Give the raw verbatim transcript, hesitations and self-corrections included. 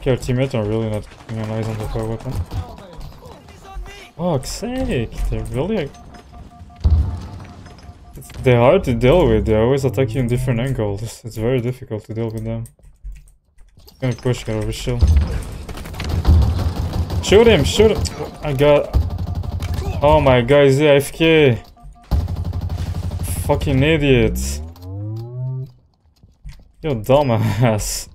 Okay, our teammates are really not being nice on the toy weapon. Fuck's sake, they're really... They're hard to deal with, they always attack you in different angles. It's very difficult to deal with them. I'm gonna push her over shield. Shoot him, shoot him! I got... Oh my god, he's A F K! Fucking idiot! You dumbass!